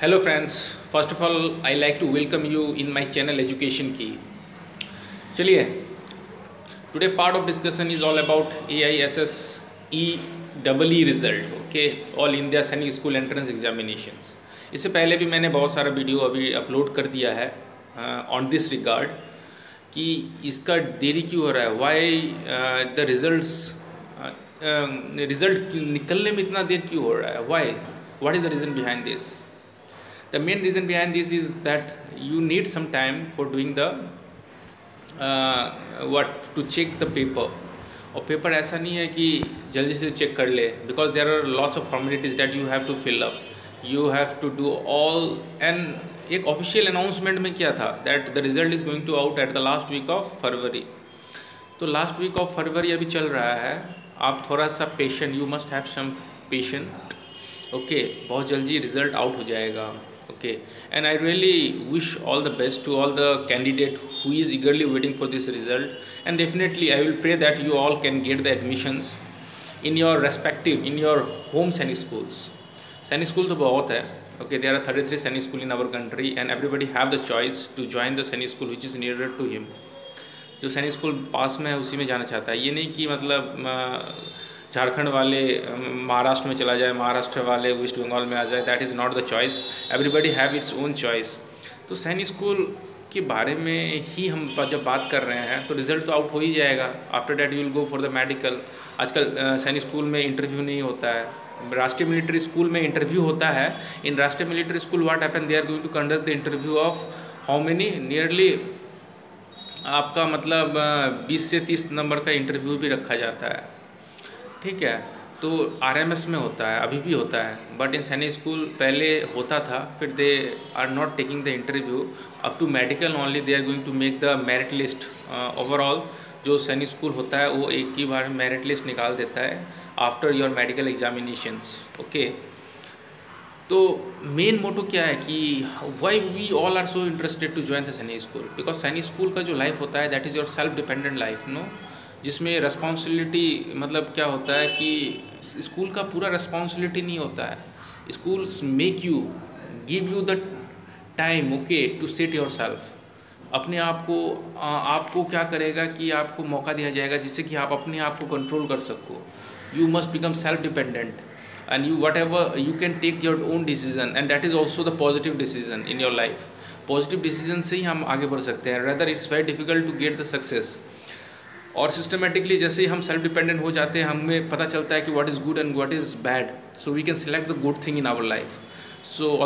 Hello friends, first of all I like to welcome you in my channel education की। चलिए, today part of discussion is all about AISSEE result, okay, all India Sainik school entrance examinations. इससे पहले भी मैंने बहुत सारा video अभी upload कर दिया है ऑन दिस रिगार्ड कि इसका देरी क्यों हो रहा है, वाई द रिज़ल्ट निकलने में इतना देर क्यों हो रहा है, why, what is the reason behind this. The main reason behind this is that you need some time for doing the to check the paper. और paper ऐसा नहीं है कि जल्दी से check कर ले, because there are lots of formalities that you have to fill up. You have to do all and एक official announcement में क्या था that the result is going to out at the last week of February. तो last week of February अभी चल रहा है, आप थोड़ा सा patient, you must have some patience. Okay, बहुत जल्दी result out हो जाएगा. Okay, and I really wish all the best to all the candidate who is eagerly waiting for this result, and definitely I will pray that you all can get the admissions in your respective, in your home Sainik schools. Sainik school तो बहुत है, okay, there are 33 Sainik school in our country and everybody have the choice to join the Sainik school which is nearer to him. जो Sainik school पास में है उसी में जाना चाहता है, ये नहीं कि मतलब झारखंड वाले महाराष्ट्र में चला जाए, महाराष्ट्र वाले वेस्ट बंगाल में आ जाए, that is not the choice, everybody have its own choice. तो सैनिक स्कूल के बारे में ही हम जब बात कर रहे हैं तो रिज़ल्ट तो आउट हो ही जाएगा, after that you will go for the medical. आजकल सैनिक स्कूल में इंटरव्यू नहीं होता है, राष्ट्रीय मिलिट्री स्कूल में इंटरव्यू होता है। In Rashtriya military school what happen, they are going to conduct the interview of how many, nearly आपका मतलब 20 से 30 नंबर का इंटरव्यू भी रखा जाता है, ठीक है। तो RMS में होता है, अभी भी होता है, बट इन सैनिक स्कूल पहले होता था, फिर they are not taking the interview up to medical only, they are going to make the merit list. Overall जो सैनिक स्कूल होता है वो एक ही बार मेरिट लिस्ट निकाल देता है after your medical examinations, okay. तो मेन मोटो क्या है कि why we all are so interested to join the Sainik school, because Sainik school का जो लाइफ होता है that is your self dependent life, no, जिसमें रेस्पॉन्सिबिलिटी मतलब क्या होता है कि स्कूल का पूरा रेस्पॉन्सिबिलिटी नहीं होता है, schools make you, give you the time, okay, to set your self. अपने आप को आपको क्या करेगा कि आपको मौका दिया जाएगा जिससे कि आप अपने आप को कंट्रोल कर सको। You must become self dependent and you whatever you can take your own decision and that is also the positive decision in your life. Positive decision से ही हम आगे बढ़ सकते हैं, rather it's very difficult to get the success. और systematically जैसे ही हम सेल्फ डिपेंडेंट हो जाते हैं हमें पता चलता है कि what is good and what is bad, so we can select the good thing in our life. So